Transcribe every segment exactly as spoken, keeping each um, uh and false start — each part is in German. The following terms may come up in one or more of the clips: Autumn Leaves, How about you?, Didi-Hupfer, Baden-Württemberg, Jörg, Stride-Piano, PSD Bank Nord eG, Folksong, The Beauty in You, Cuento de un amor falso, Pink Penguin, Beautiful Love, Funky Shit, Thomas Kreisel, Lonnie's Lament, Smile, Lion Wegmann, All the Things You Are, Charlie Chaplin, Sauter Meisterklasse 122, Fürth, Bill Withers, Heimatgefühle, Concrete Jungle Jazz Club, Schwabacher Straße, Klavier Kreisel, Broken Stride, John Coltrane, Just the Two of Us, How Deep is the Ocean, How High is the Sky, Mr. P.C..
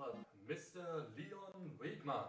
Club, Mister Lion Wegmann.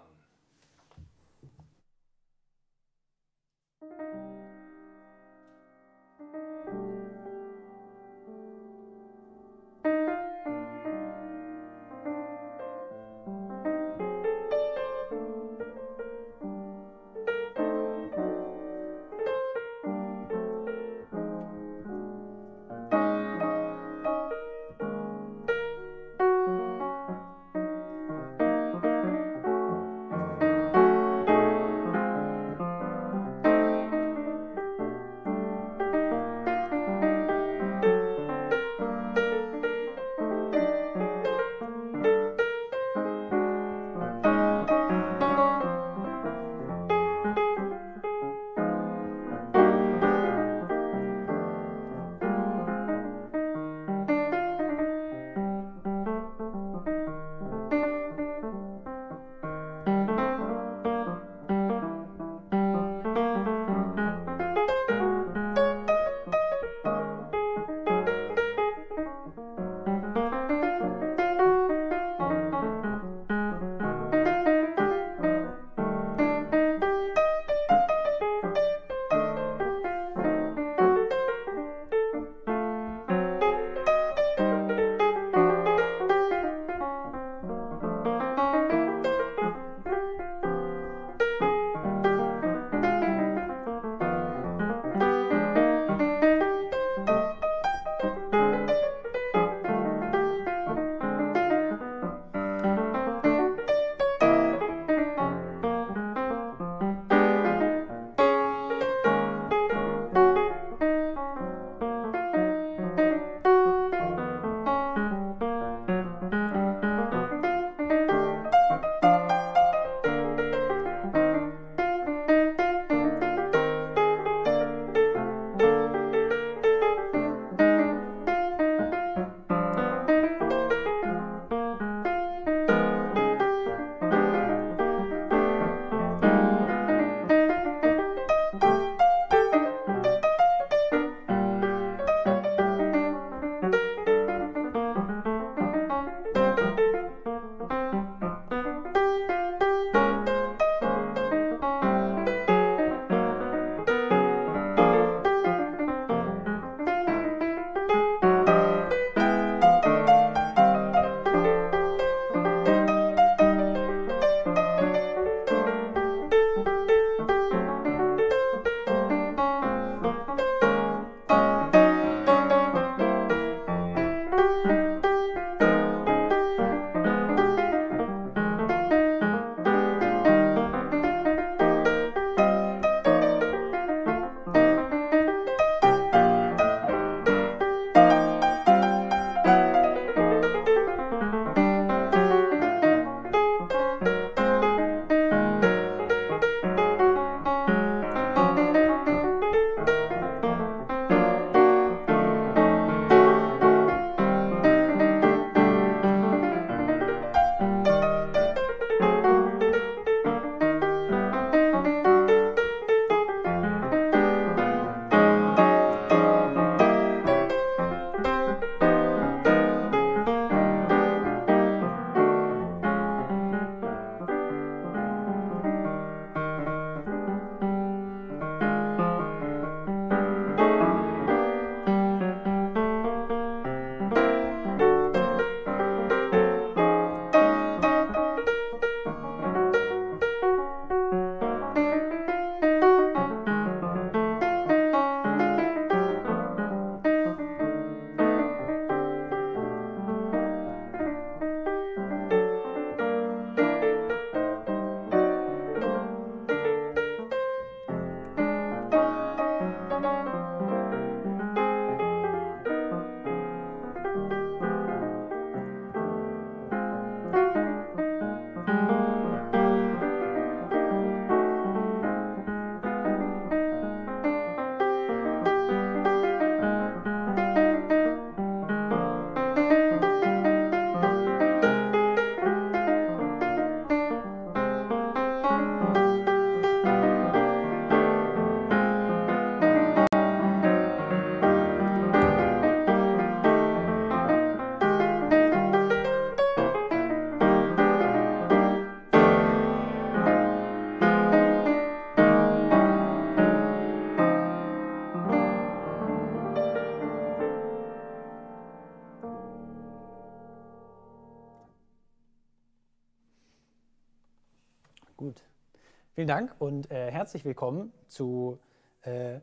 Vielen Dank und äh, herzlich willkommen zu äh,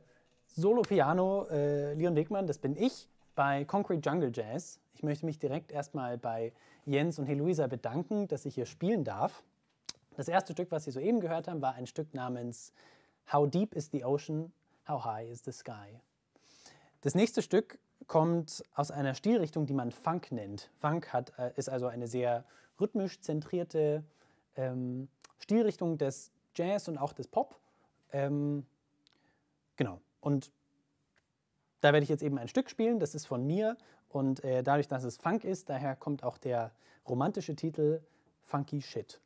Solo Piano äh, Lion Wegmann, das bin ich, bei Concrete Jungle Jazz. Ich möchte mich direkt erstmal bei Jens und Heloisa bedanken, dass ich hier spielen darf. Das erste Stück, was Sie soeben gehört haben, war ein Stück namens How Deep is the Ocean, How High is the Sky. Das nächste Stück kommt aus einer Stilrichtung, die man Funk nennt. Funk hat, äh, ist also eine sehr rhythmisch zentrierte ähm, Stilrichtung des Jazz und auch des Pop. Ähm, genau. Und da werde ich jetzt eben ein Stück spielen, das ist von mir. Und äh, dadurch, dass es Funk ist, daher kommt auch der romantische Titel Funky Shit.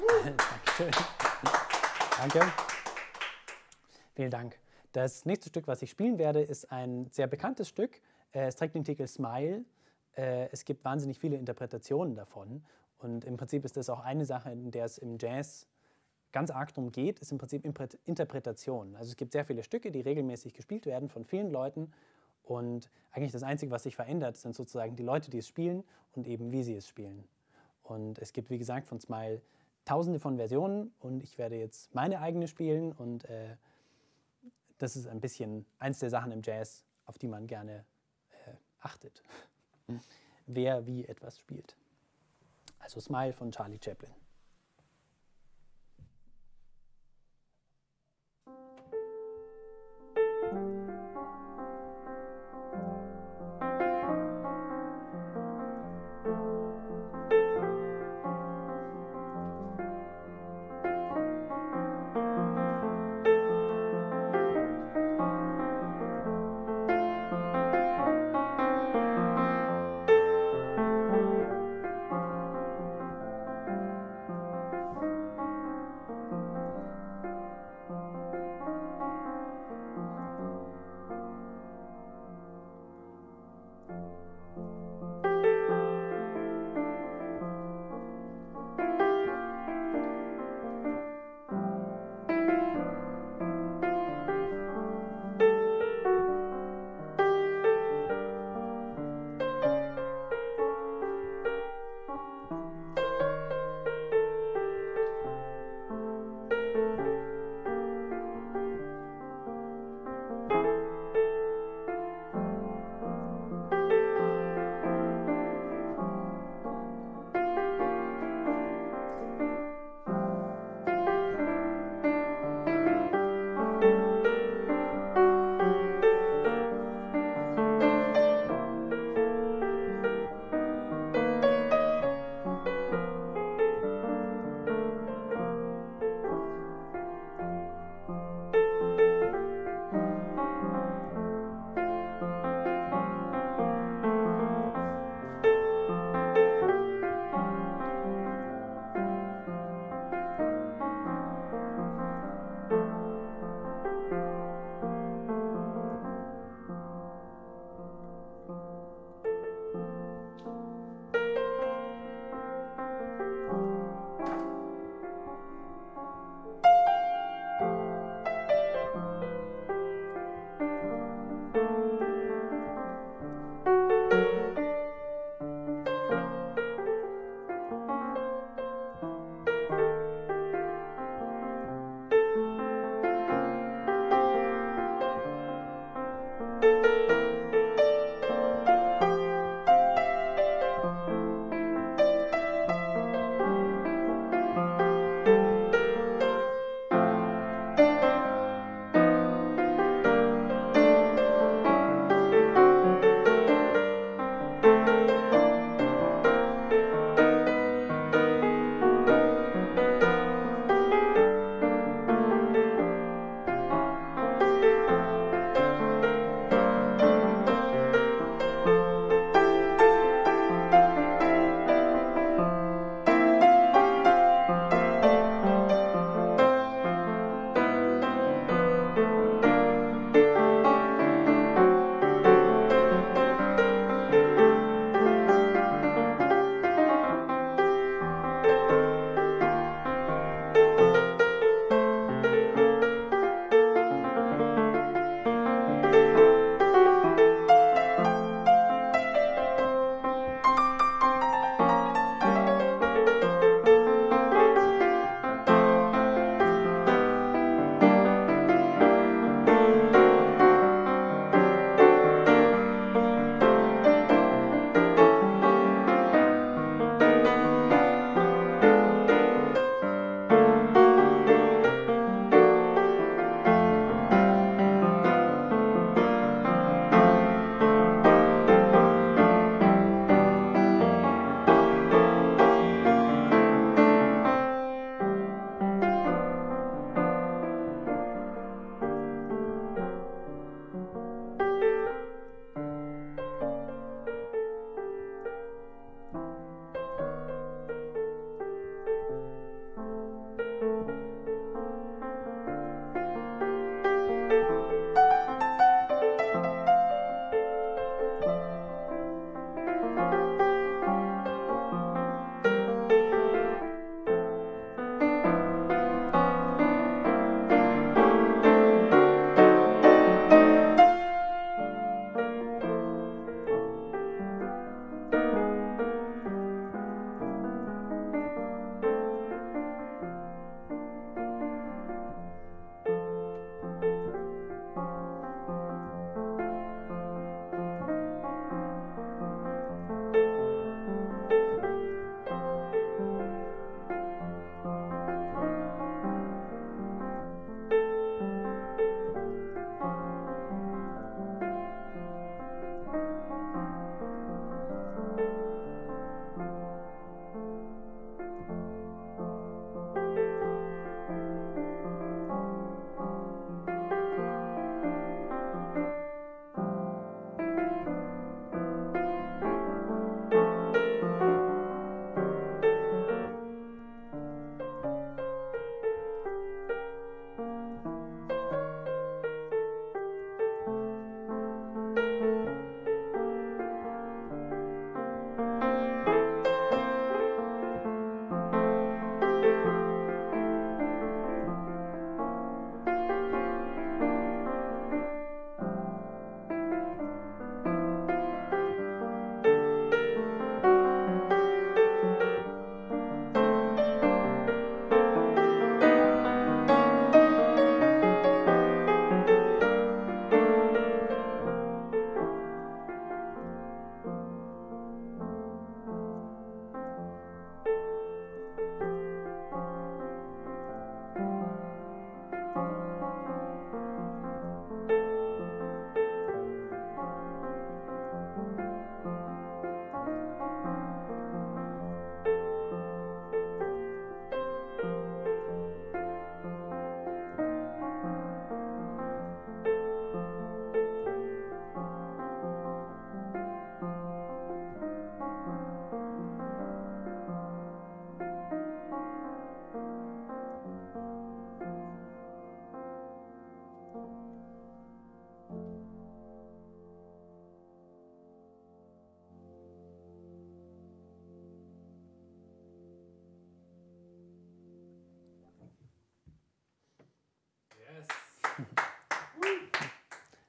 Dankeschön. Danke. Vielen Dank. Das nächste Stück, was ich spielen werde, ist ein sehr bekanntes Stück. Es trägt den Titel Smile. Es gibt wahnsinnig viele Interpretationen davon. Und im Prinzip ist das auch eine Sache, in der es im Jazz ganz arg drum geht, ist im Prinzip Interpretation. Also es gibt sehr viele Stücke, die regelmäßig gespielt werden von vielen Leuten. Und eigentlich das Einzige, was sich verändert, sind sozusagen die Leute, die es spielen und eben wie sie es spielen. Und es gibt, wie gesagt, von Smile tausende von Versionen und ich werde jetzt meine eigene spielen. Und äh, das ist ein bisschen eins der Sachen im Jazz, auf die man gerne äh, achtet, wer wie etwas spielt. Also Smile von Charlie Chaplin.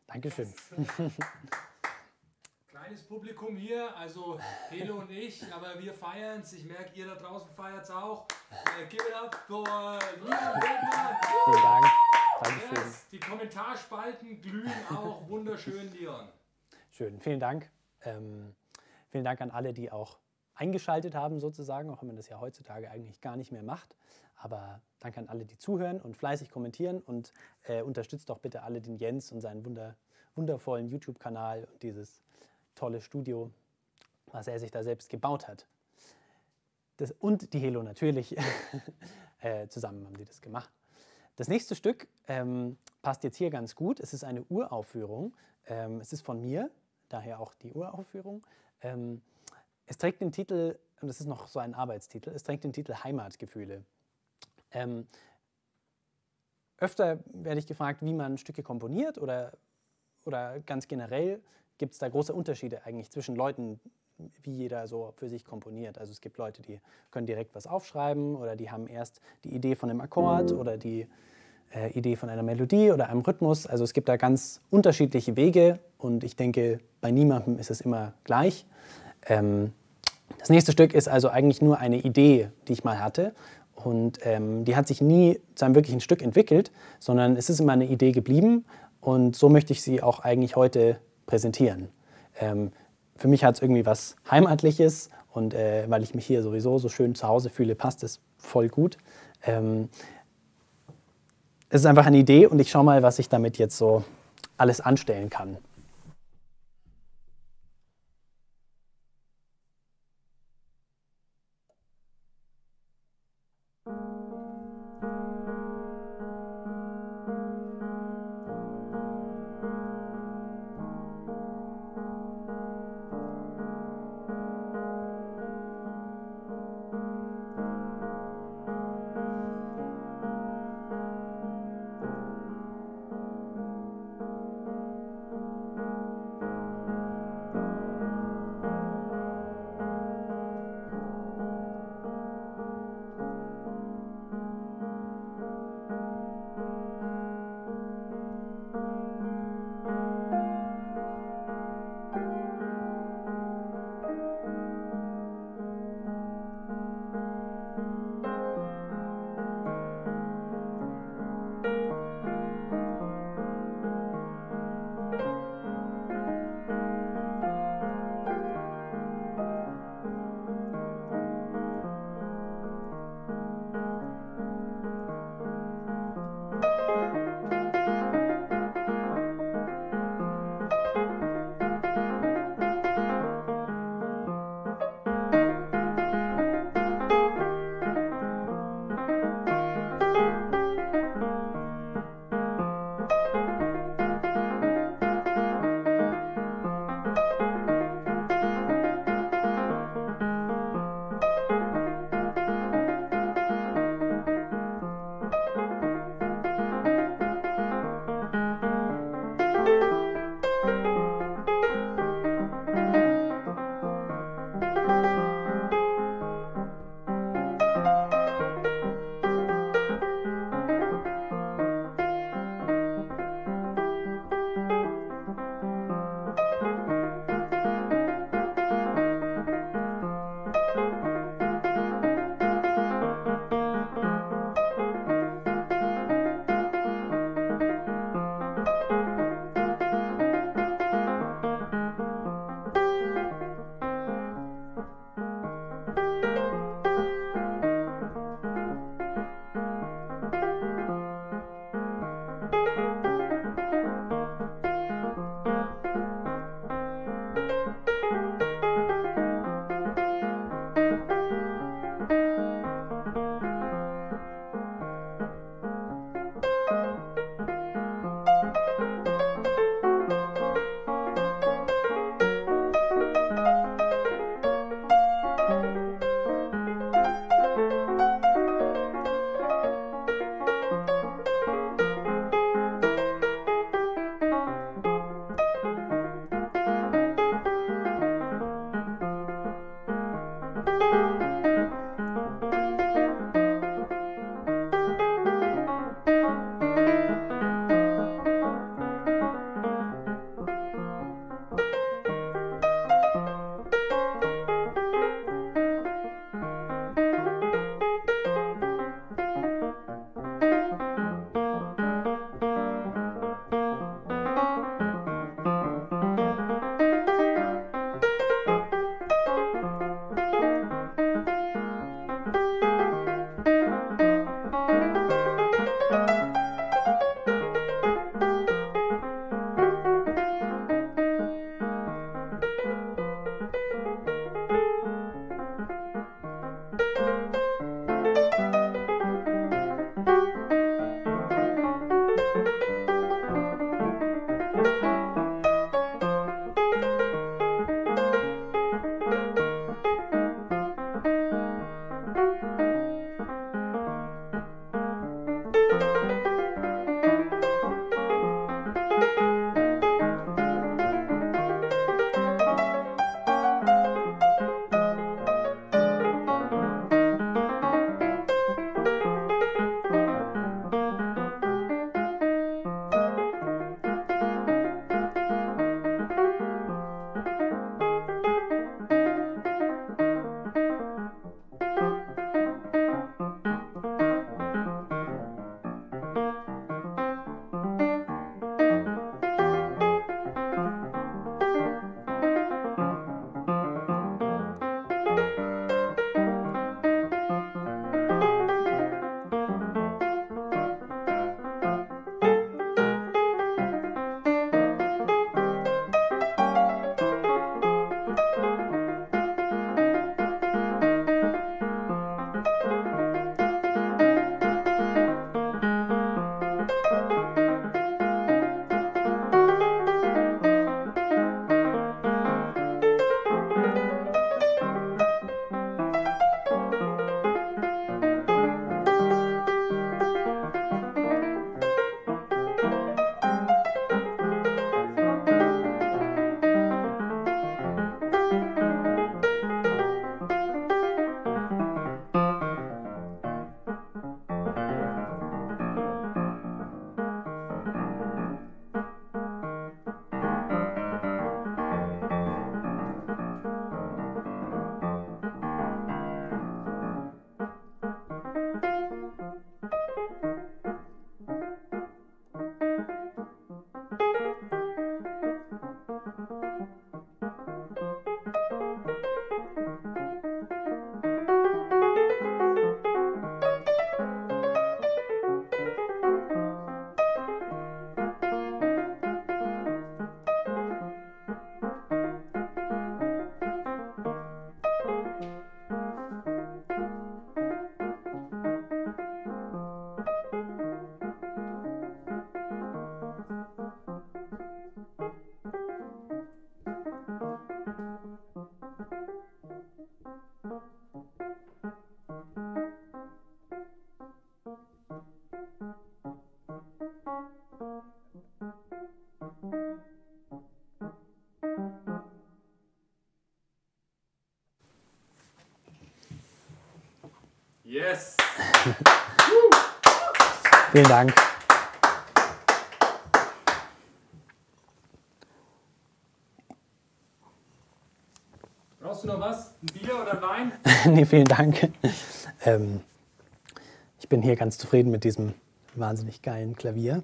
Dankeschön. Kleines Publikum hier, also Helo und ich, aber wir feiern es. Ich merke, ihr da draußen feiert es auch. Uh, give it up for Lion Wegmann. Vielen Dank. Dankeschön. Yes, die Kommentarspalten glühen auch wunderschön, Lion. Schön, vielen Dank. Ähm, vielen Dank an alle, die auch eingeschaltet haben sozusagen, auch wenn man das ja heutzutage eigentlich gar nicht mehr macht. Aber danke an alle, die zuhören und fleißig kommentieren und äh, unterstützt doch bitte alle den Jens und seinen Wunder wundervollen YouTube-Kanal und dieses tolle Studio, was er sich da selbst gebaut hat. Das, und die Helo natürlich. äh, zusammen haben die das gemacht. Das nächste Stück ähm, passt jetzt hier ganz gut. Es ist eine Uraufführung. Ähm, es ist von mir, daher auch die Uraufführung. Ähm, es trägt den Titel, und das ist noch so ein Arbeitstitel, es trägt den Titel Heimatgefühle. Ähm, öfter werde ich gefragt, wie man Stücke komponiert oder Oder ganz generell gibt es da große Unterschiede eigentlich zwischen Leuten, wie jeder so für sich komponiert. Also es gibt Leute, die können direkt was aufschreiben oder die haben erst die Idee von einem Akkord oder die äh, Idee von einer Melodie oder einem Rhythmus. Also es gibt da ganz unterschiedliche Wege und ich denke, bei niemandem ist es immer gleich. Ähm, das nächste Stück ist also eigentlich nur eine Idee, die ich mal hatte. Und ähm, die hat sich nie zu einem wirklichen Stück entwickelt, sondern es ist immer eine Idee geblieben. Und so möchte ich sie auch eigentlich heute präsentieren. Ähm, für mich hat es irgendwie was Heimatliches und äh, weil ich mich hier sowieso so schön zu Hause fühle, passt es voll gut. Ähm, es ist einfach eine Idee und ich schaue mal, was ich damit jetzt so alles anstellen kann. Yes! Vielen Dank. Brauchst du noch was? Ein Bier oder Wein? Nee, vielen Dank. Ähm, ich bin hier ganz zufrieden mit diesem wahnsinnig geilen Klavier.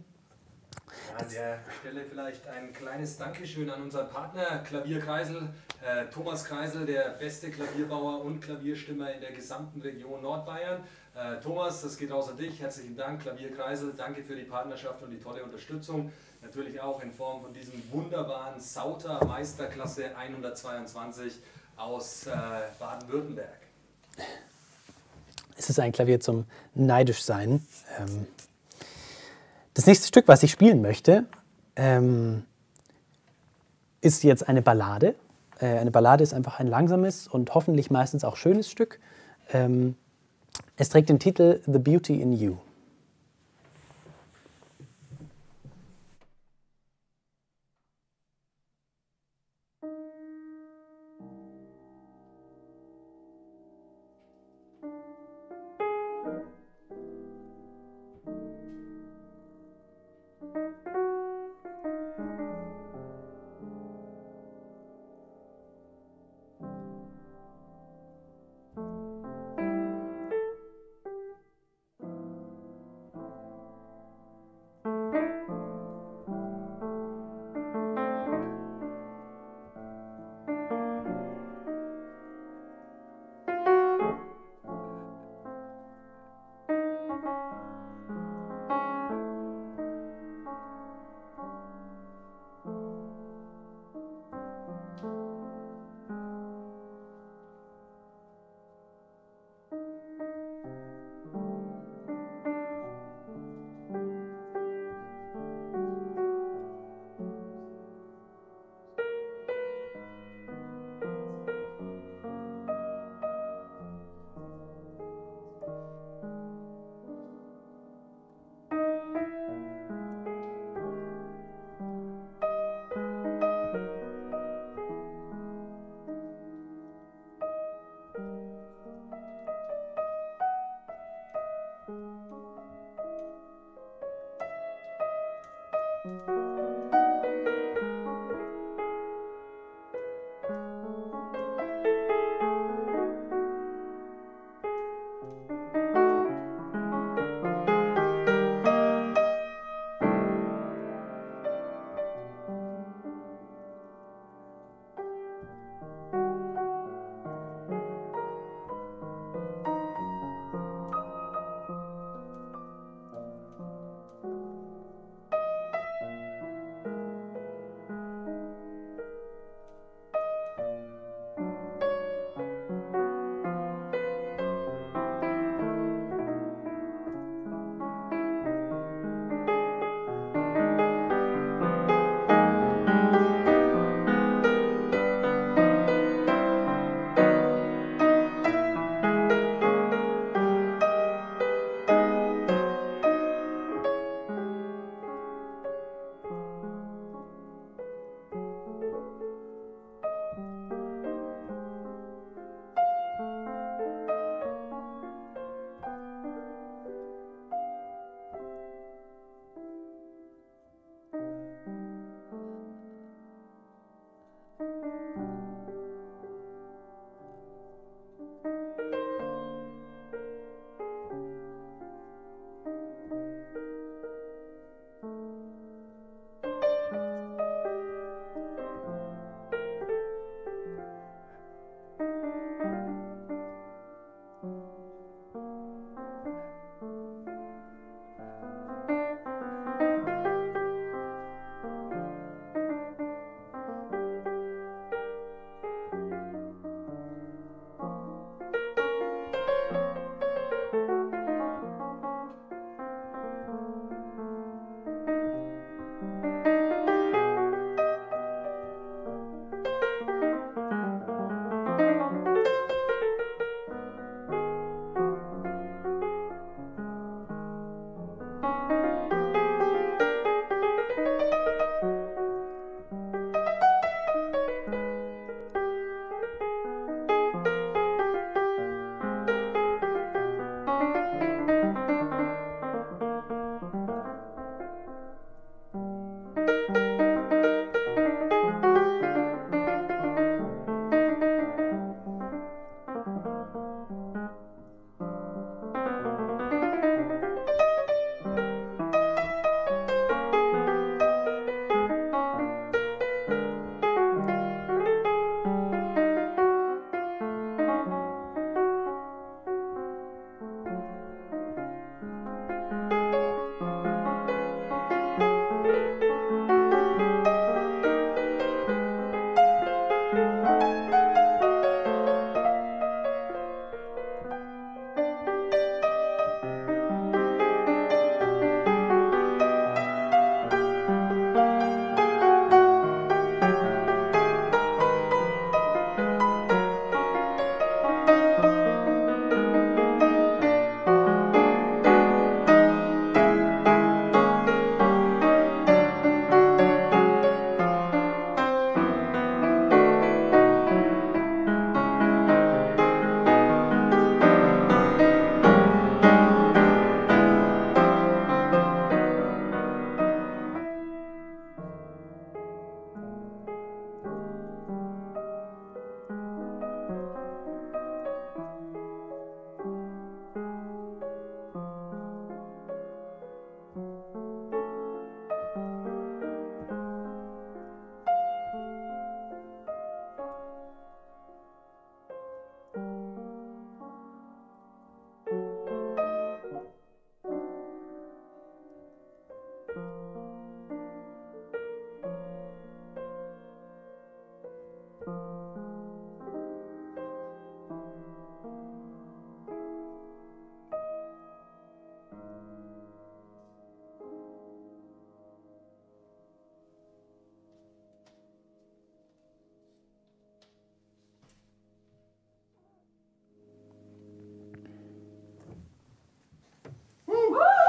An der Stelle vielleicht ein kleines Dankeschön an unseren Partner Klavier Kreisel, äh, Thomas Kreisel, der beste Klavierbauer und Klavierstimmer in der gesamten Region Nordbayern. Äh, Thomas, das geht raus an dich. Herzlichen Dank, Klavier Kreisel. Danke für die Partnerschaft und die tolle Unterstützung. Natürlich auch in Form von diesem wunderbaren Sauter Meisterklasse hundertzweiundzwanzig aus äh, Baden-Württemberg. Es ist ein Klavier zum neidisch sein. Ähm Das nächste Stück, was ich spielen möchte, ähm, ist jetzt eine Ballade. Äh, eine Ballade ist einfach ein langsames und hoffentlich meistens auch schönes Stück. Ähm, es trägt den Titel The Beauty in You.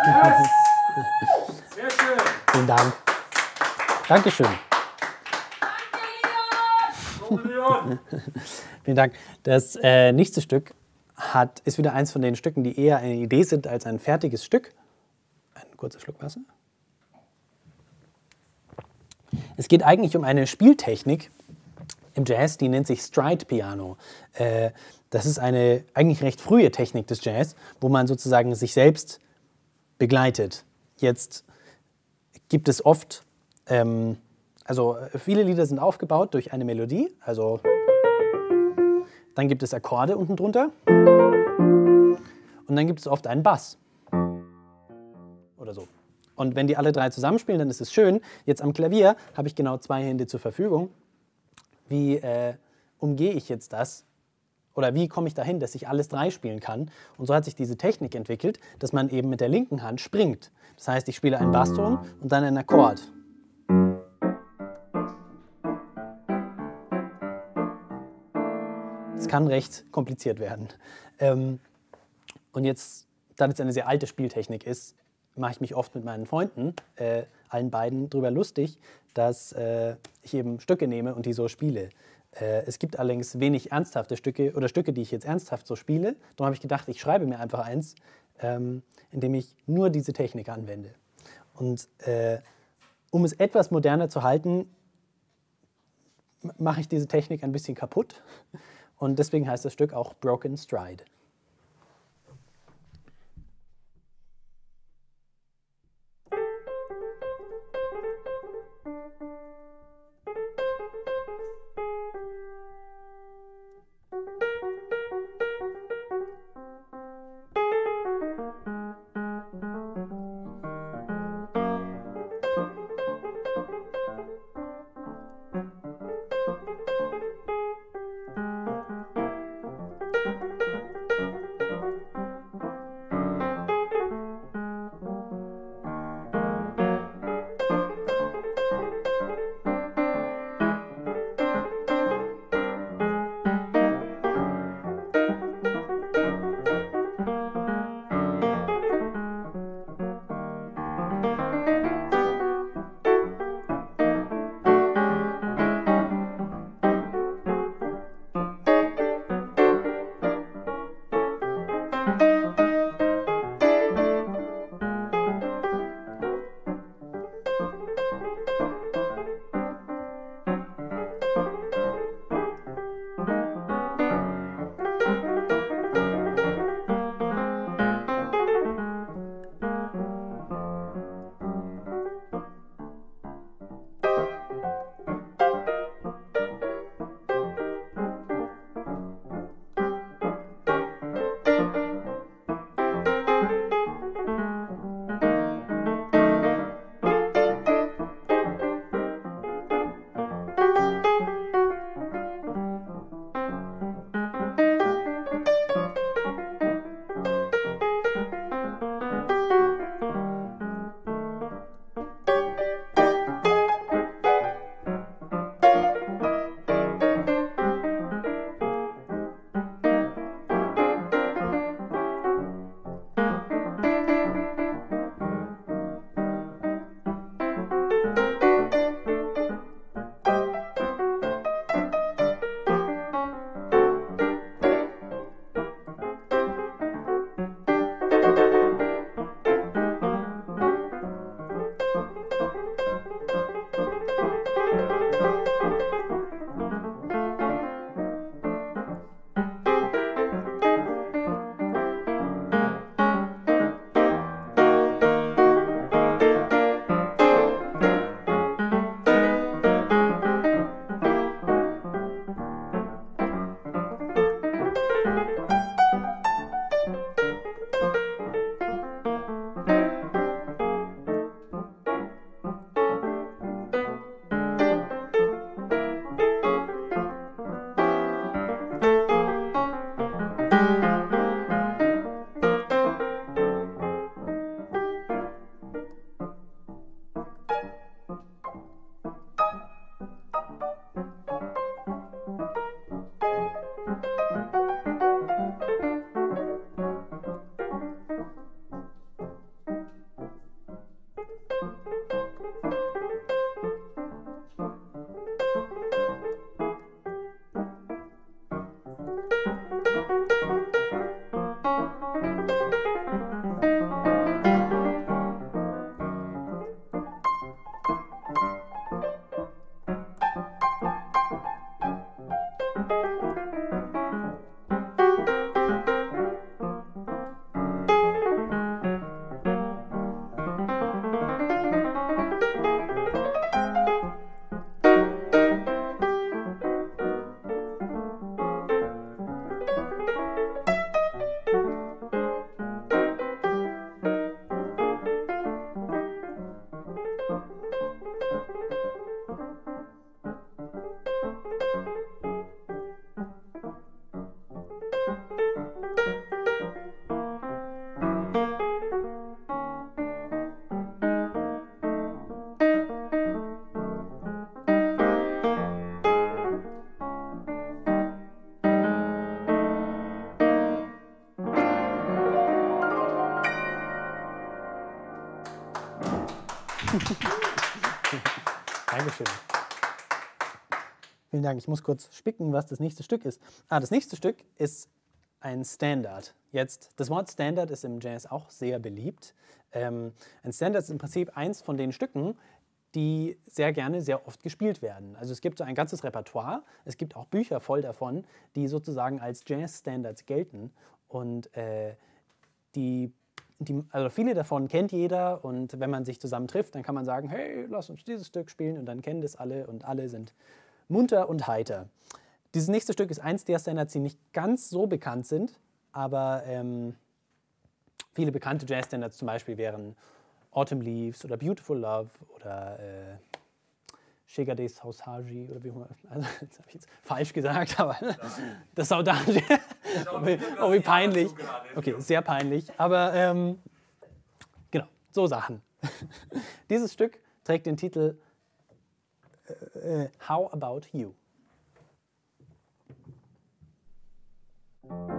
Yes! Sehr schön. Vielen Dank. Dankeschön. Danke, Leon. Vielen Dank. Das äh, nächste Stück hat, ist wieder eins von den Stücken, die eher eine Idee sind als ein fertiges Stück. Ein kurzer Schluck Wasser. Es geht eigentlich um eine Spieltechnik im Jazz, die nennt sich Stride-Piano. Äh, das ist eine eigentlich recht frühe Technik des Jazz, wo man sozusagen sich selbst begleitet. Jetzt gibt es oft, ähm, also viele Lieder sind aufgebaut durch eine Melodie, also dann gibt es Akkorde unten drunter und dann gibt es oft einen Bass oder so. Und wenn die alle drei zusammenspielen, dann ist es schön. Jetzt am Klavier habe ich genau zwei Hände zur Verfügung. Wie äh, umgehe ich jetzt das? Oder wie komme ich dahin, dass ich alles drei spielen kann? Und so hat sich diese Technik entwickelt, dass man eben mit der linken Hand springt. Das heißt, ich spiele einen Basston und dann einen Akkord. Das kann recht kompliziert werden. Ähm, und jetzt, da das eine sehr alte Spieltechnik ist, mache ich mich oft mit meinen Freunden, äh, allen beiden, drüber lustig, dass äh, ich eben Stücke nehme und die so spiele. Äh, es gibt allerdings wenig ernsthafte Stücke oder Stücke, die ich jetzt ernsthaft so spiele. Darum habe ich gedacht, ich schreibe mir einfach eins, ähm, indem ich nur diese Technik anwende. Und äh, um es etwas moderner zu halten, mache ich diese Technik ein bisschen kaputt. Und deswegen heißt das Stück auch Broken Stride. Dankeschön. Vielen Dank. Ich muss kurz spicken, was das nächste Stück ist. Ah, das nächste Stück ist ein Standard. Jetzt, das Wort Standard ist im Jazz auch sehr beliebt. Ähm, ein Standard ist im Prinzip eins von den Stücken, die sehr gerne, sehr oft gespielt werden. Also es gibt so ein ganzes Repertoire, es gibt auch Bücher voll davon, die sozusagen als Jazz-Standards gelten. Und äh, die, die, also viele davon kennt jeder, und wenn man sich zusammen trifft, dann kann man sagen, hey, lass uns dieses Stück spielen, und dann kennen das alle und alle sind munter und heiter. Dieses nächste Stück ist eins der Standards, die nicht ganz so bekannt sind, aber ähm, viele bekannte Jazz-Standards zum Beispiel wären Autumn Leaves oder Beautiful Love oder äh, Shigade Sausaji oder wie immer. Also, das habe ich jetzt falsch gesagt, aber das Saudage. Oh, wie peinlich. Okay, sehr peinlich. Aber ähm, genau, so Sachen. Dieses Stück trägt den Titel äh, How About You? Thank you.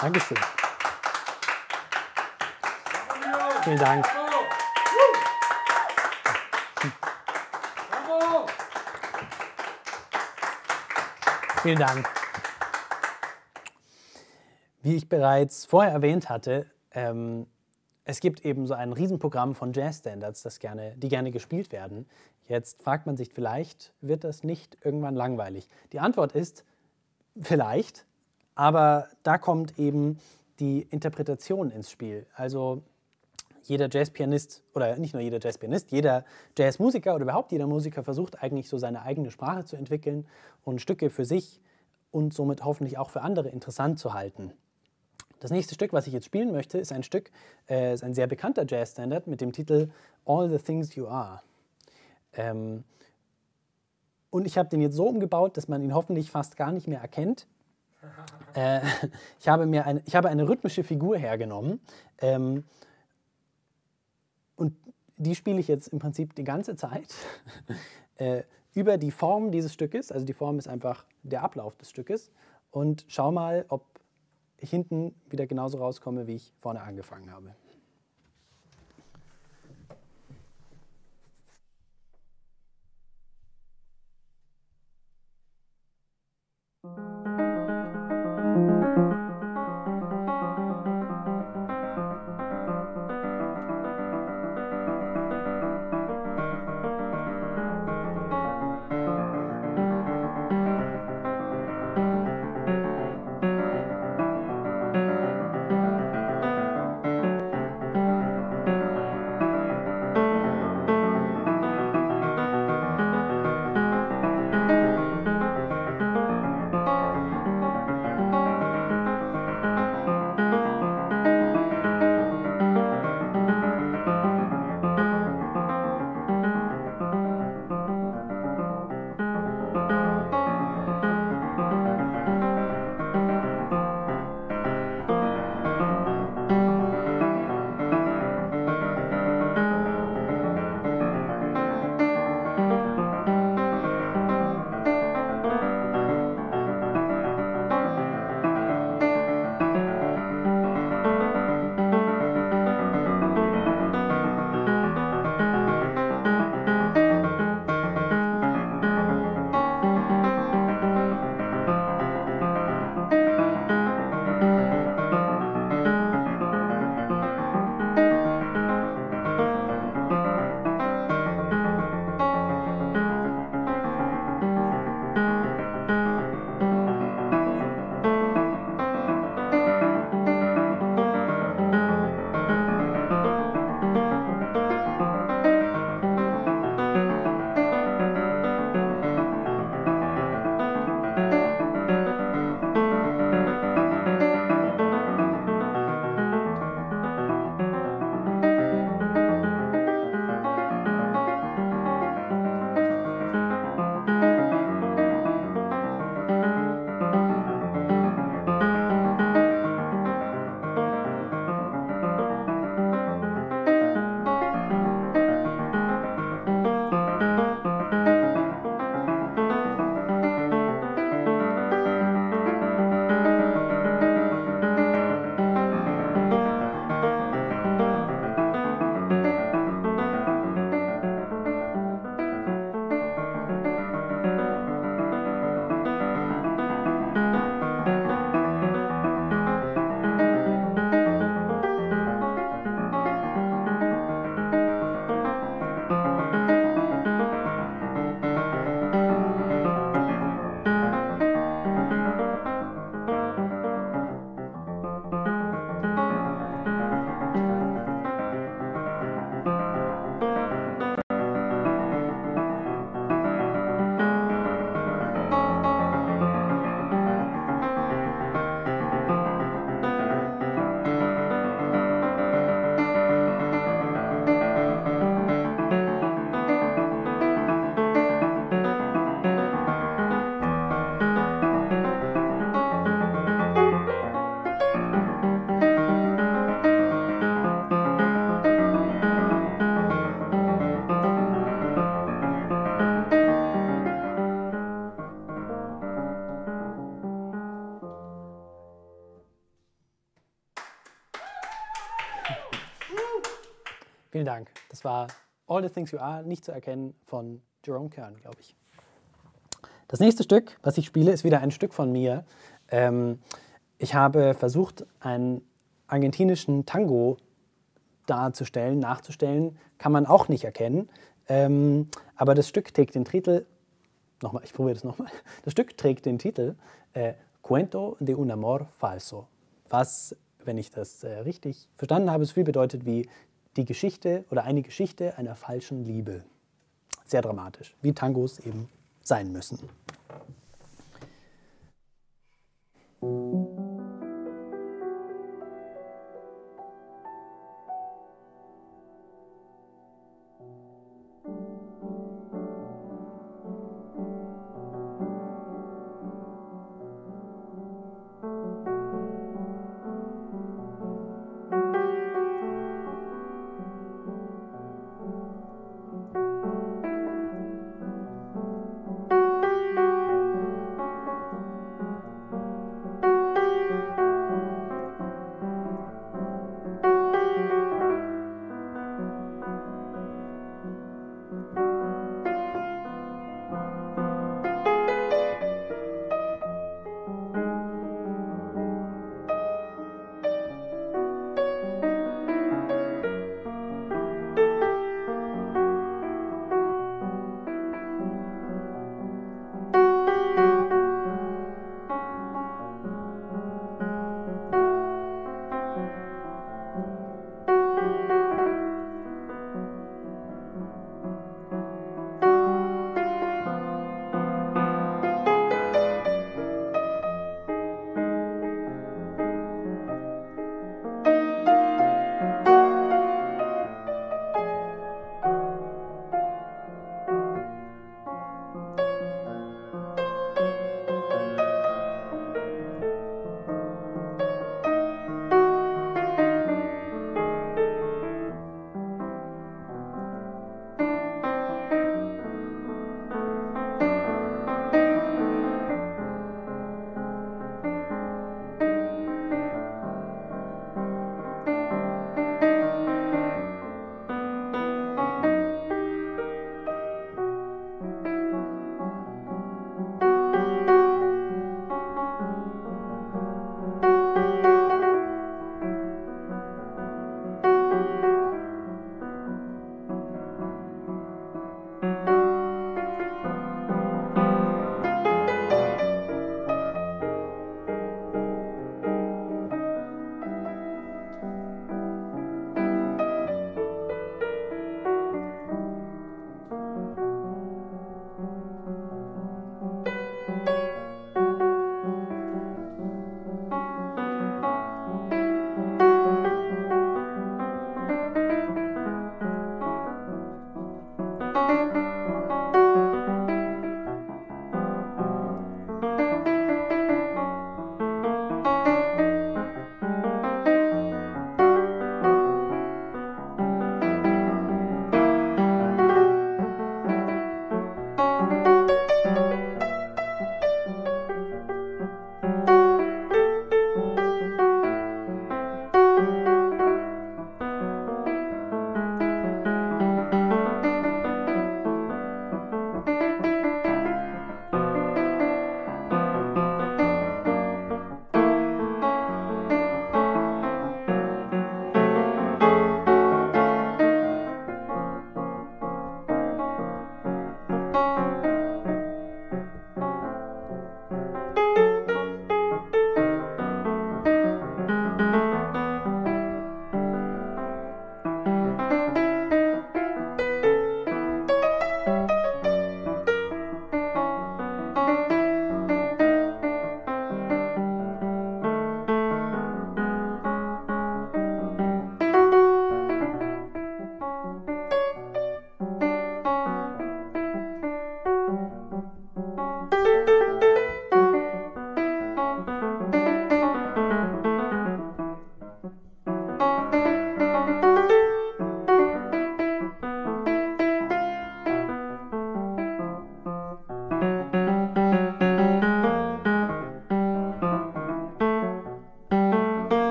Dankeschön. Vielen Dank. Vielen Dank. Wie ich bereits vorher erwähnt hatte, ähm, es gibt eben so ein Riesenprogramm von Jazz-Standards, das gerne, die gerne gespielt werden. Jetzt fragt man sich, vielleicht wird das nicht irgendwann langweilig. Die Antwort ist, vielleicht, aber da kommt eben die Interpretation ins Spiel. Also jeder Jazzpianist, oder nicht nur jeder Jazzpianist, jeder Jazzmusiker oder überhaupt jeder Musiker versucht eigentlich so seine eigene Sprache zu entwickeln und Stücke für sich und somit hoffentlich auch für andere interessant zu halten. Das nächste Stück, was ich jetzt spielen möchte, ist ein Stück, äh, ist ein sehr bekannter Jazz-Standard mit dem Titel All the Things You Are. Ähm, und ich habe den jetzt so umgebaut, dass man ihn hoffentlich fast gar nicht mehr erkennt. Äh, ich habe mir ein, ich habe eine rhythmische Figur hergenommen ähm, und die spiele ich jetzt im Prinzip die ganze Zeit äh, über die Form dieses Stückes. Also die Form ist einfach der Ablauf des Stückes und schau mal, ob ich hinten wieder genauso rauskomme, wie ich vorne angefangen habe. Vielen Dank. Das war All the Things You Are, nicht zu erkennen, von Jerome Kern, glaube ich. Das nächste Stück, was ich spiele, ist wieder ein Stück von mir. Ähm, ich habe versucht, einen argentinischen Tango darzustellen, nachzustellen. Kann man auch nicht erkennen. Ähm, aber das Stück trägt den Titel, nochmal, ich probiere das nochmal, das Stück trägt den Titel äh, Cuento de un amor falso, was, wenn ich das äh, richtig verstanden habe, so viel bedeutet wie die Geschichte oder eine Geschichte einer falschen Liebe. Sehr dramatisch, wie Tangos eben sein müssen.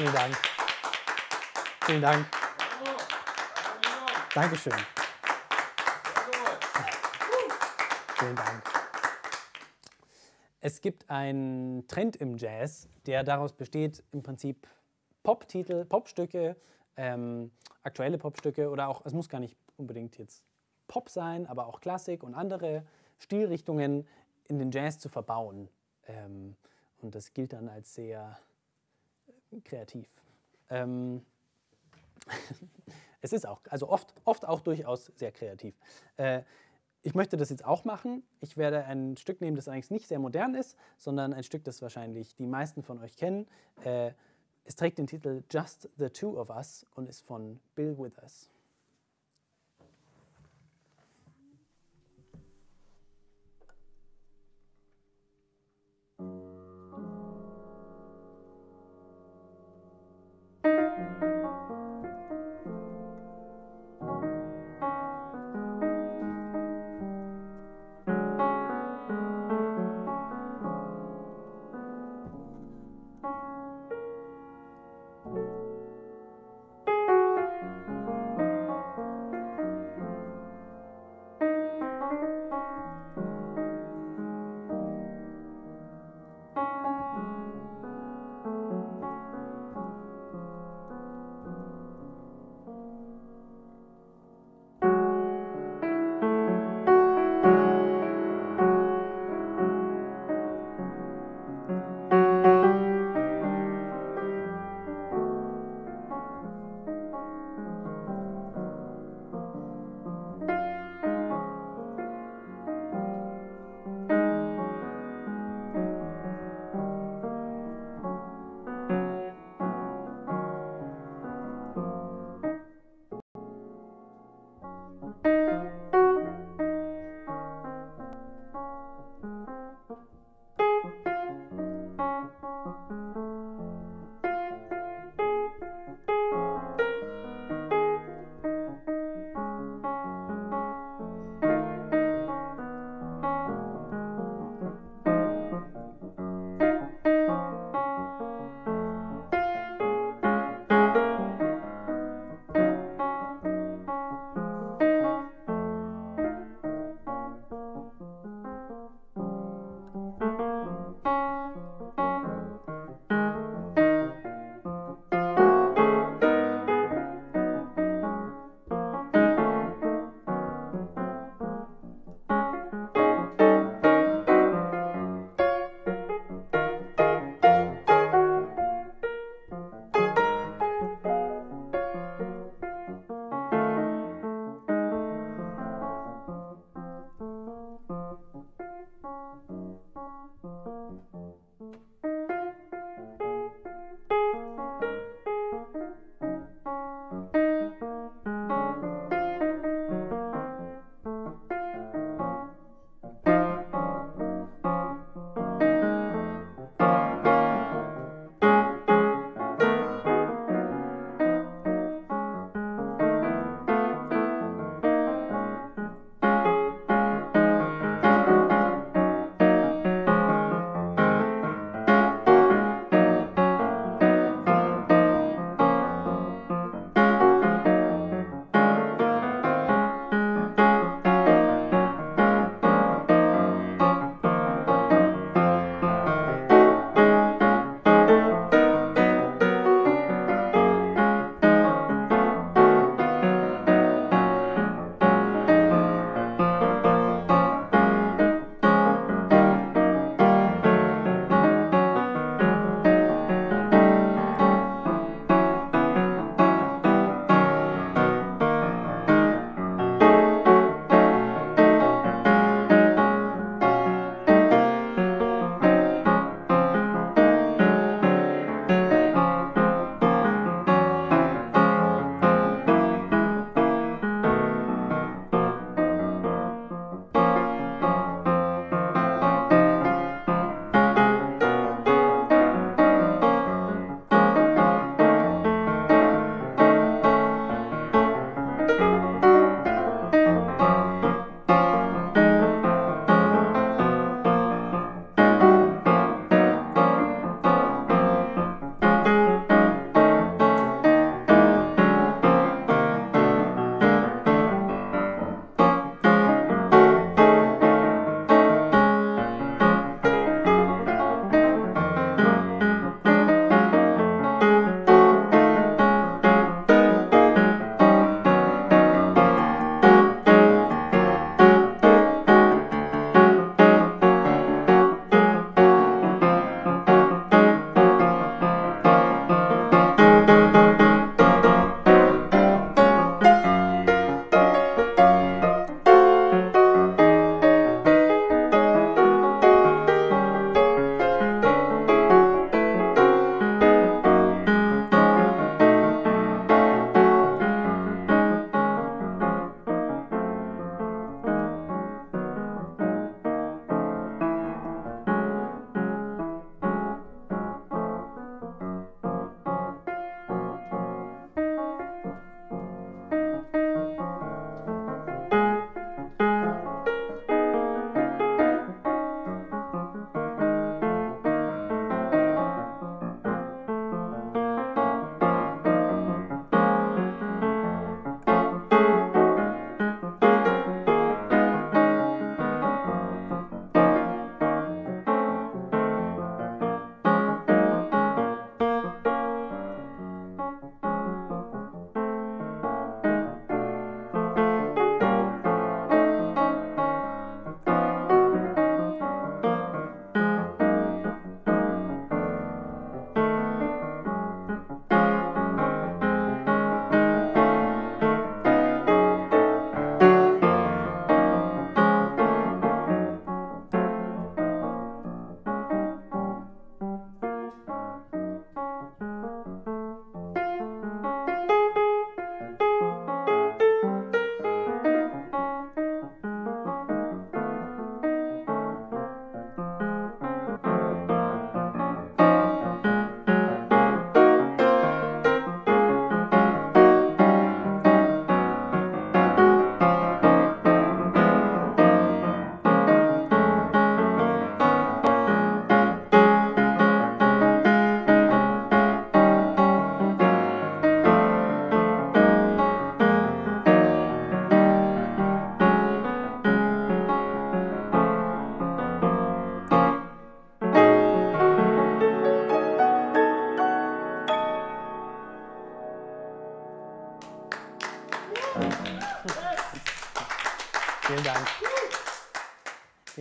Vielen Dank. Vielen Dank. Dankeschön. Vielen Dank. Es gibt einen Trend im Jazz, der daraus besteht, im Prinzip Pop-Titel, Popstücke, ähm, aktuelle Popstücke oder auch, es muss gar nicht unbedingt jetzt Pop sein, aber auch Klassik und andere Stilrichtungen in den Jazz zu verbauen. Ähm, und das gilt dann als sehr kreativ. Ähm, es ist auch, also oft, oft auch durchaus sehr kreativ. Äh, Ich möchte das jetzt auch machen. Ich werde ein Stück nehmen, das eigentlich nicht sehr modern ist, sondern ein Stück, das wahrscheinlich die meisten von euch kennen. Äh, es trägt den Titel Just the Two of Us und ist von Bill Withers.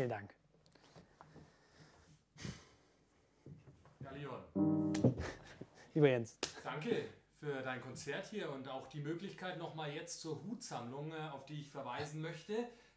Vielen Dank. Ja, Leon. Lieber Jens. Danke für dein Konzert hier und auch die Möglichkeit nochmal jetzt zur Hutsammlung, auf die ich verweisen möchte.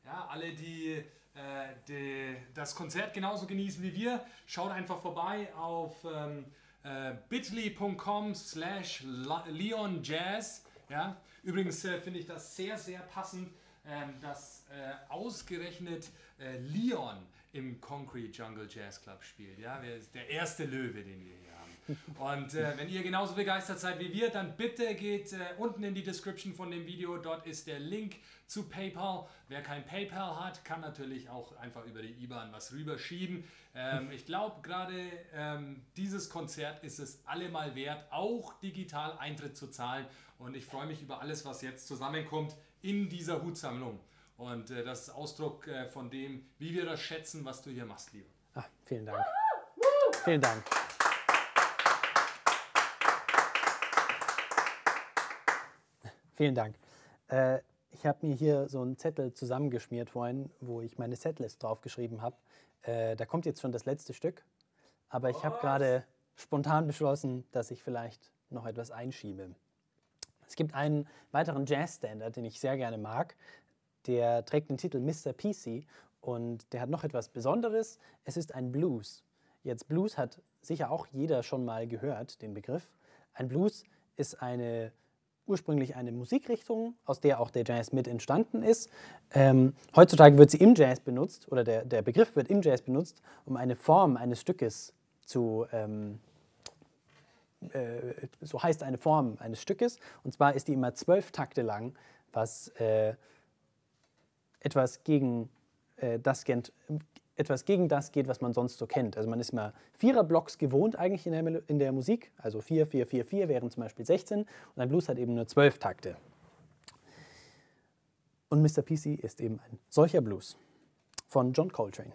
Ja, alle, die, äh, die das Konzert genauso genießen wie wir, schaut einfach vorbei auf ähm, äh, bit.ly.com slash Leon Jazz. Ja? Übrigens äh, finde ich das sehr, sehr passend, äh, dass äh, ausgerechnet äh, Leon im Concrete Jungle Jazz Club spielt. Ja? Der ist der erste Löwe, den wir hier haben. Und äh, wenn ihr genauso begeistert seid wie wir, dann bitte geht äh, unten in die Description von dem Video. Dort ist der Link zu PayPal. Wer kein PayPal hat, kann natürlich auch einfach über die I B A N was rüberschieben. Ähm, ich glaube, gerade ähm, dieses Konzert ist es allemal wert, auch digital Eintritt zu zahlen. Und ich freue mich über alles, was jetzt zusammenkommt in dieser Hutsammlung. Und äh, das ist Ausdruck äh, von dem, wie wir das schätzen, was du hier machst, Leo. Ach, vielen Dank. Vielen Dank. Vielen Dank. Äh, ich habe mir hier so einen Zettel zusammengeschmiert vorhin, wo ich meine Setlist draufgeschrieben habe. Äh, da kommt jetzt schon das letzte Stück, aber ich habe gerade spontan beschlossen, dass ich vielleicht noch etwas einschiebe. Es gibt einen weiteren Jazz-Standard, den ich sehr gerne mag. Der trägt den Titel Mister P C und der hat noch etwas Besonderes. Es ist ein Blues. Jetzt, Blues hat sicher auch jeder schon mal gehört, den Begriff. Ein Blues ist eine... ursprünglich eine Musikrichtung, aus der auch der Jazz mit entstanden ist. Ähm, heutzutage wird sie im Jazz benutzt, oder der, der Begriff wird im Jazz benutzt, um eine Form eines Stückes zu, ähm, äh, so heißt eine Form eines Stückes, und zwar ist die immer zwölf Takte lang, was äh, etwas gegen äh, das kennt, etwas gegen das geht, was man sonst so kennt. Also man ist immer Vierer-Blocks gewohnt eigentlich in der, in der Musik, also vier, vier, vier, vier wären zum Beispiel sechzehn und ein Blues hat eben nur zwölf Takte. Und Mister P C ist eben ein solcher Blues von John Coltrane.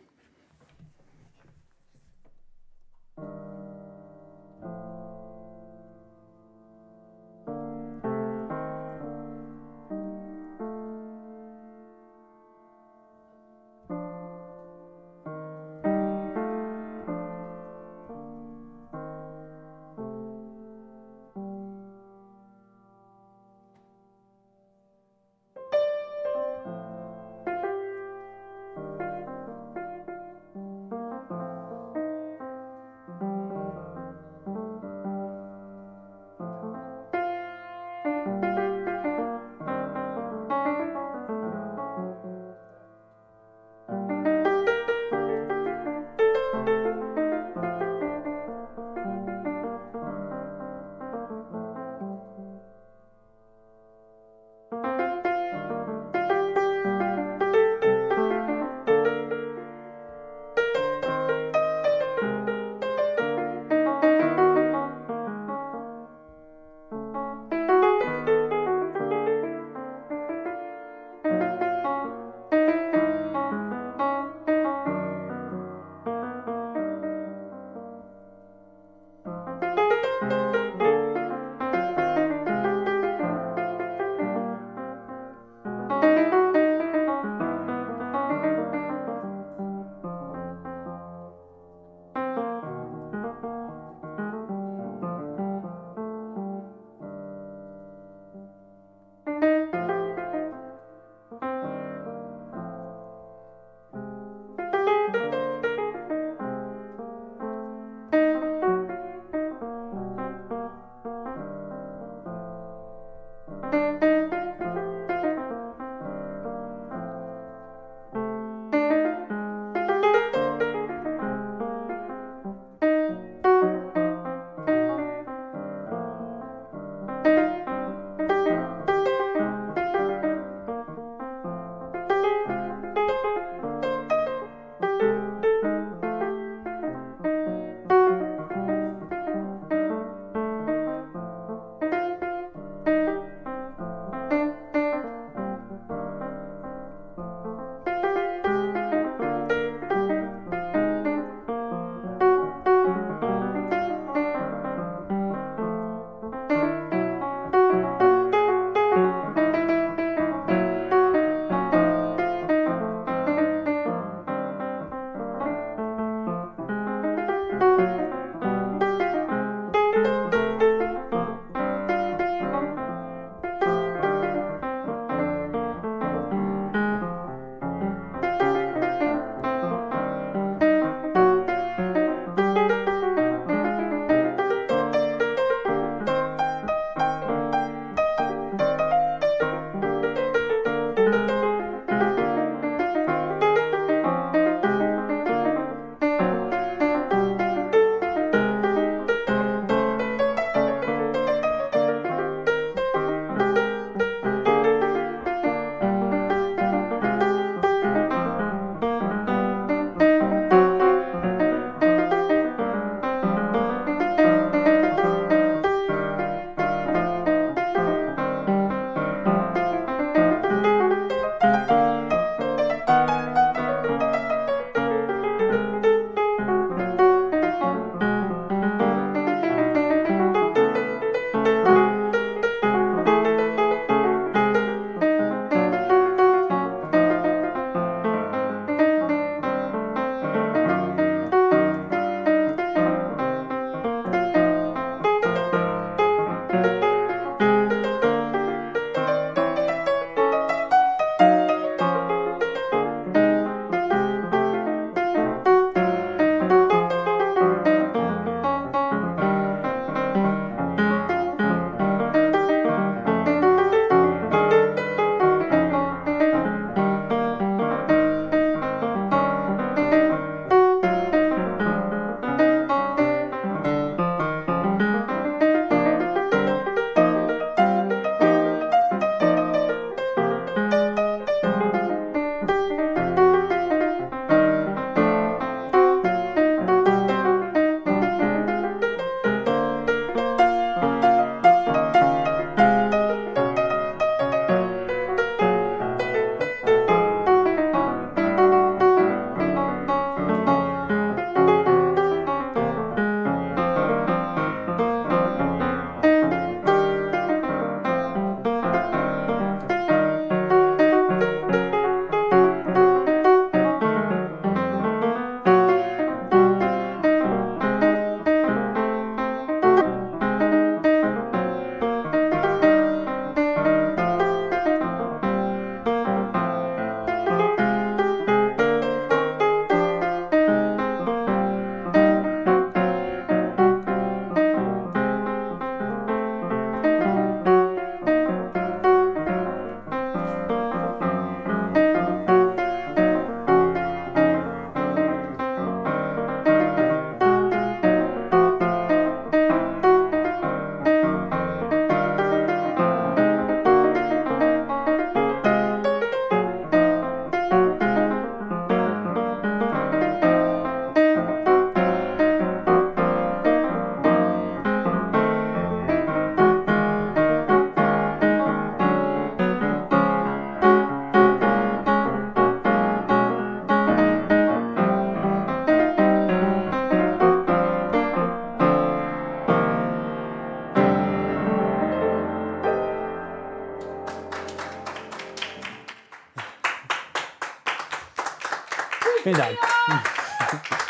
Vielen Dank.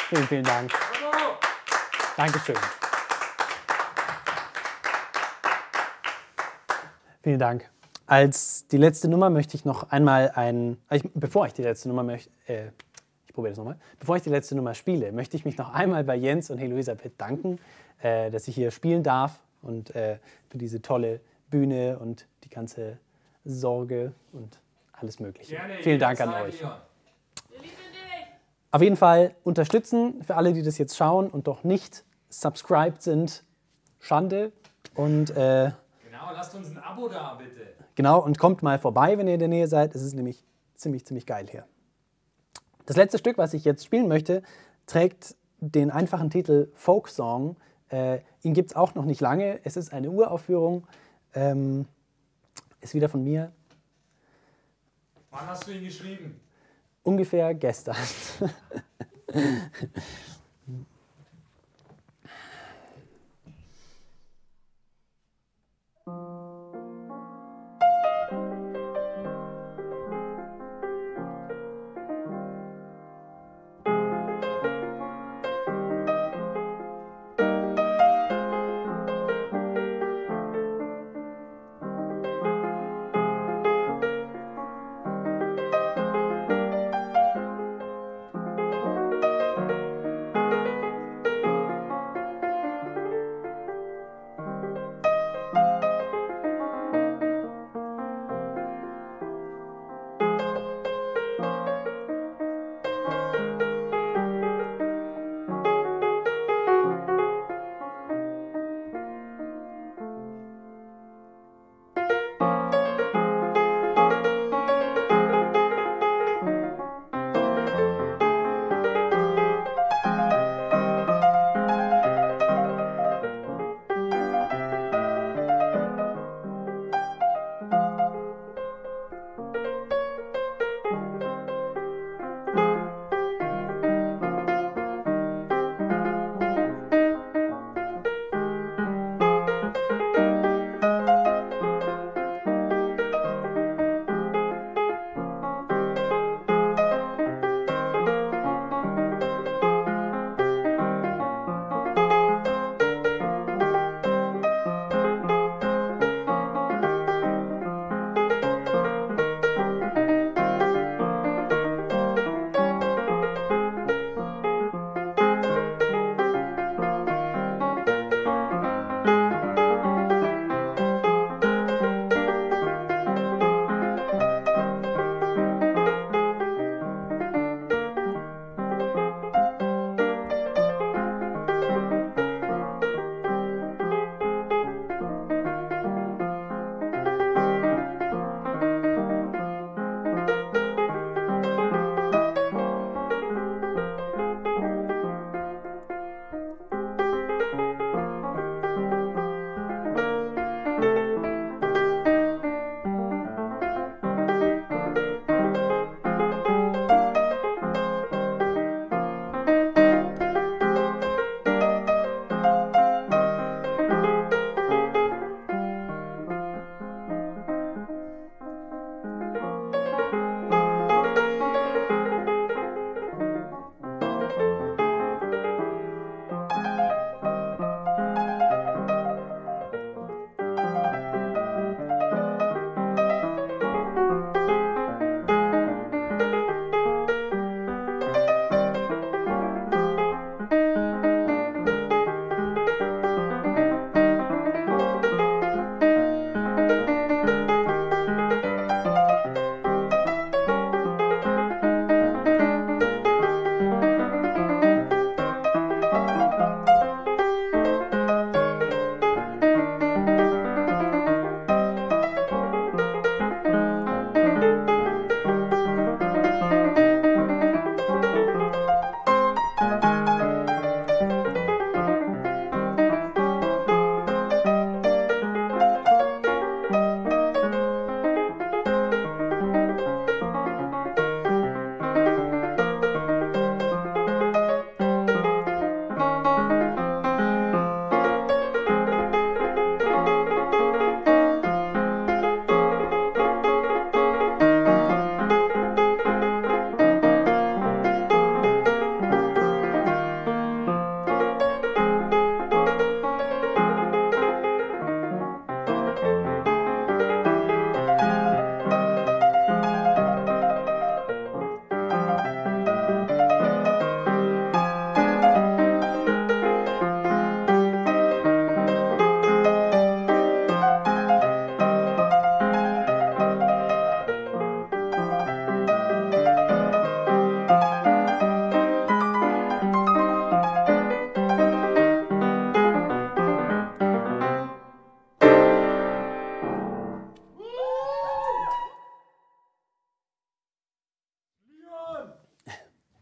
Vielen, vielen Dank. Dankeschön. Vielen Dank. Als die letzte Nummer möchte ich noch einmal ein... Ich, bevor ich die letzte Nummer möchte... Äh, ich probiere das nochmal. Bevor ich die letzte Nummer spiele, möchte ich mich noch einmal bei Jens und Heloisa bedanken, äh, dass ich hier spielen darf und äh, für diese tolle Bühne und die ganze Sorge und alles Mögliche. Gerne, vielen Dank an euch. Wir lieben dich. Auf jeden Fall unterstützen für alle, die das jetzt schauen und doch nicht subscribed sind. Schande. Und... Äh, genau, lasst uns ein Abo da, bitte. Genau, und kommt mal vorbei, wenn ihr in der Nähe seid. Es ist nämlich ziemlich, ziemlich geil hier. Das letzte Stück, was ich jetzt spielen möchte, trägt den einfachen Titel Folksong. Äh, ihn gibt es auch noch nicht lange. Es ist eine Uraufführung. Ähm, ist wieder von mir. Wann hast du ihn geschrieben? Ungefähr gestern.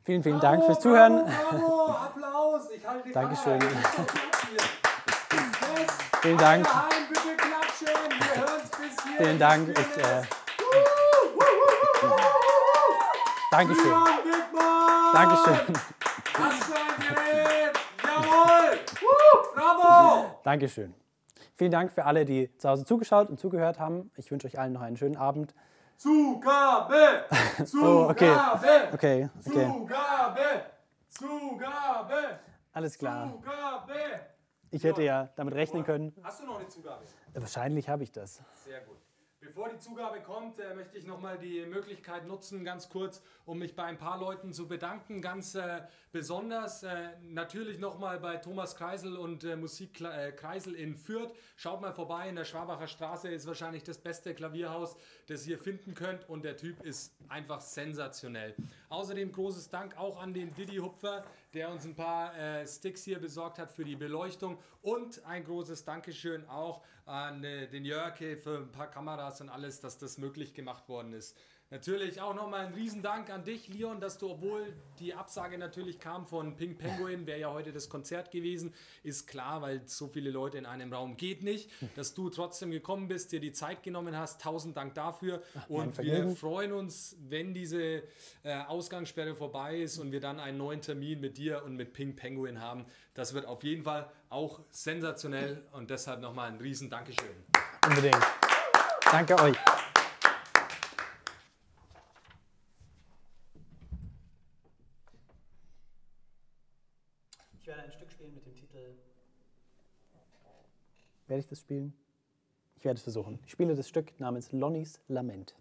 Vielen, vielen Dank bravo, fürs Zuhören. Bravo, bravo, Applaus. Ich halte die Dankeschön. Vielen Dank. Bitte klatschen. Wir hören's bis hier. Vielen Dank. Ich, äh, Dankeschön. Dankeschön. Was für ein Gerät. Jawohl. Bravo. Dankeschön. Vielen Dank für alle, die zu Hause zugeschaut und zugehört haben. Ich wünsche euch allen noch einen schönen Abend. Zugabe! Zugabe! Oh, okay. Okay, okay. Zugabe! Zugabe! Alles klar. Zugabe! Ich hätte ja damit rechnen können. Hast du noch eine Zugabe? Wahrscheinlich habe ich das. Sehr gut. Bevor die Zugabe kommt, äh, möchte ich nochmal die Möglichkeit nutzen, ganz kurz, um mich bei ein paar Leuten zu bedanken. Ganz äh, besonders äh, natürlich nochmal bei Thomas Kreisel und äh, Musik äh, Kreisel in Fürth. Schaut mal vorbei, in der Schwabacher Straße ist wahrscheinlich das beste Klavierhaus, das ihr finden könnt. Und der Typ ist einfach sensationell. Außerdem großes Dank auch an den Didi-Hupfer, der uns ein paar äh, Sticks hier besorgt hat für die Beleuchtung. Und ein großes Dankeschön auch an äh, den Jörg für ein paar Kameras und alles, dass das möglich gemacht worden ist. Natürlich auch nochmal ein Riesendank an dich, Leon, dass du, obwohl die Absage natürlich kam von Pink Penguin, wäre ja heute das Konzert gewesen, ist klar, weil so viele Leute in einem Raum geht nicht, dass du trotzdem gekommen bist, dir die Zeit genommen hast. Tausend Dank dafür. Ach, und wir freuen uns, wenn diese äh, Ausgangssperre vorbei ist und wir dann einen neuen Termin mit dir und mit Pink Penguin haben. Das wird auf jeden Fall auch sensationell und deshalb nochmal ein Riesendankeschön. Unbedingt. Danke euch. Werde ich das spielen? Ich werde es versuchen. Ich spiele das Stück namens Lonnie's Lament.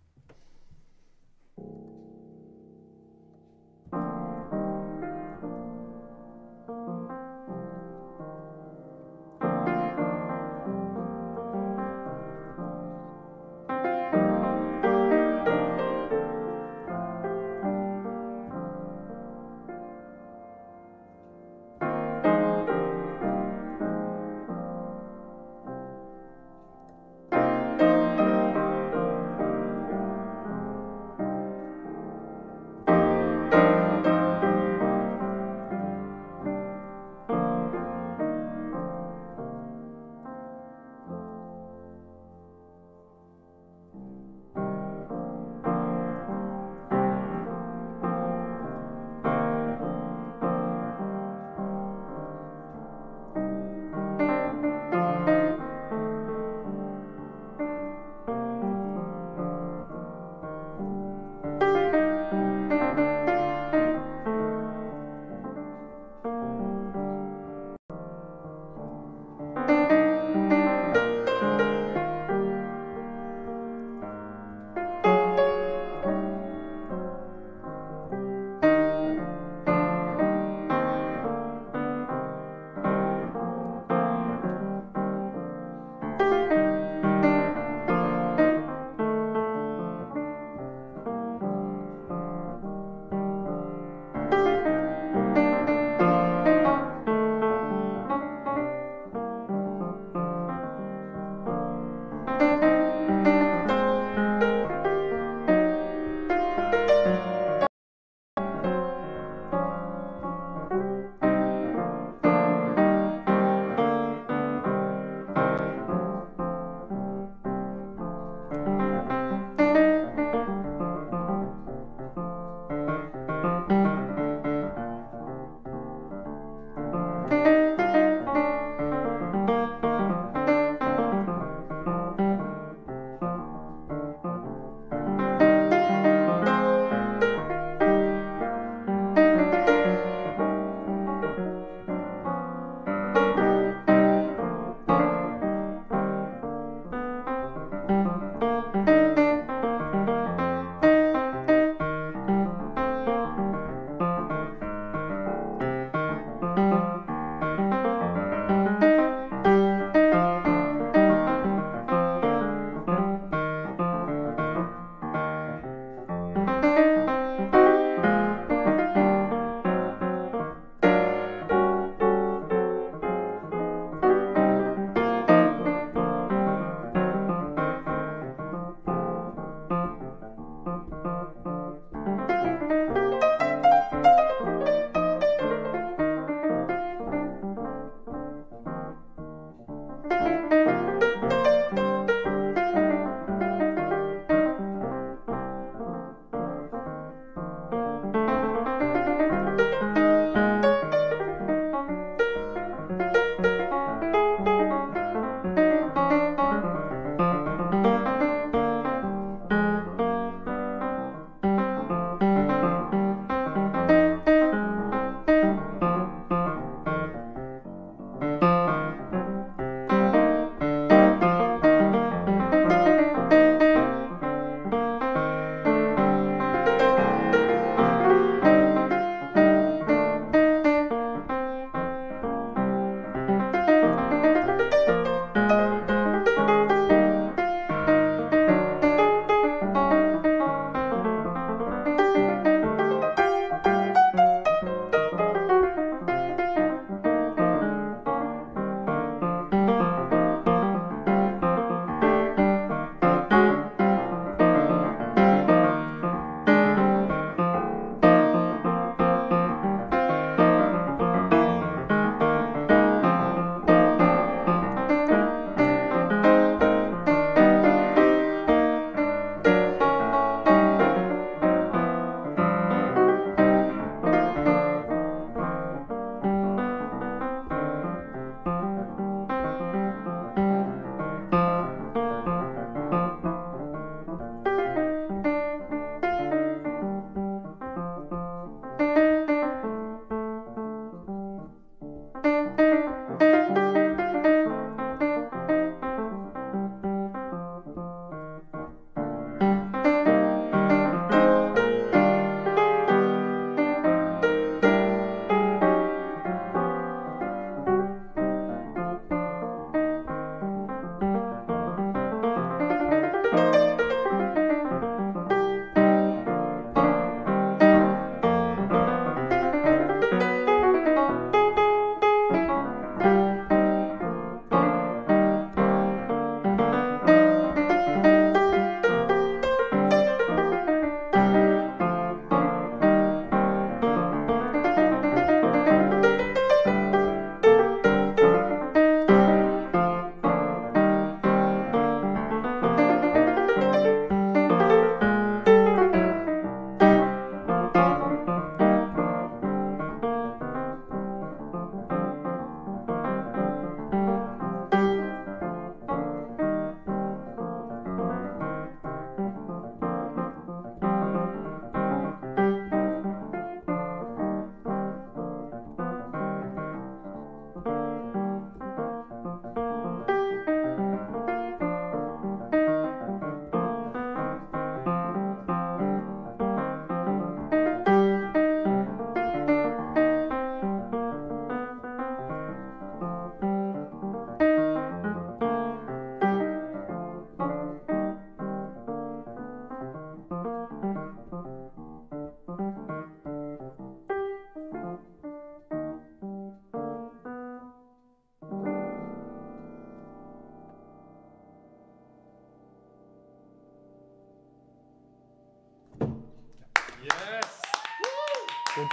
Gut.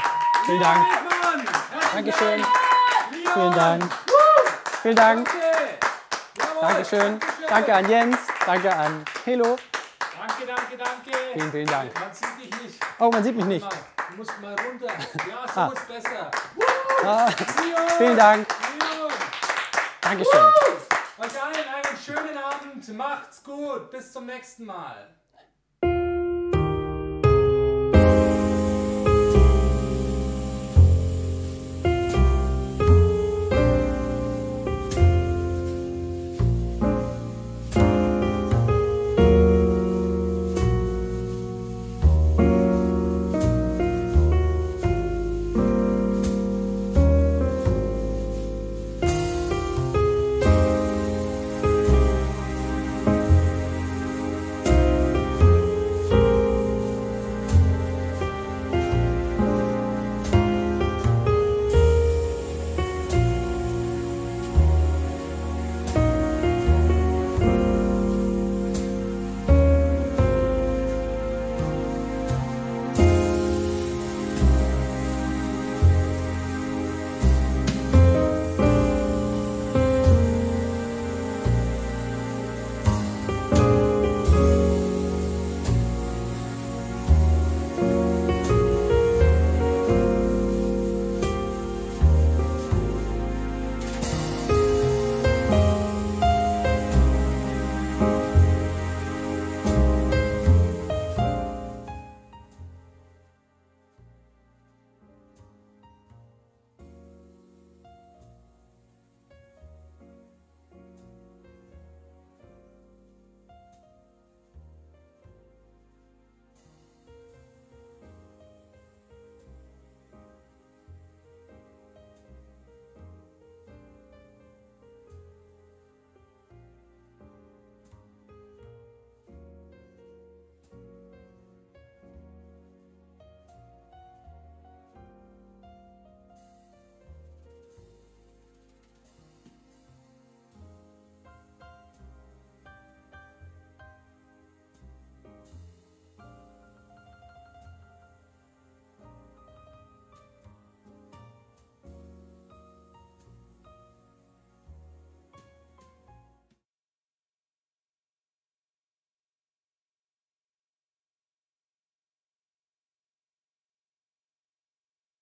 Vielen Dank. Dankeschön. Vielen Dank. Vielen Dank. Dankeschön. Danke an Jens. Danke an Helo. Danke, danke, danke. Vielen, vielen Dank. Man sieht dich nicht. Oh, man sieht mich nicht. Du musst mal runter. Ja, so ah. ist besser. Ah. Vielen Dank. Dankeschön. Euch allen einen schönen Abend. Macht's gut. Bis zum nächsten Mal.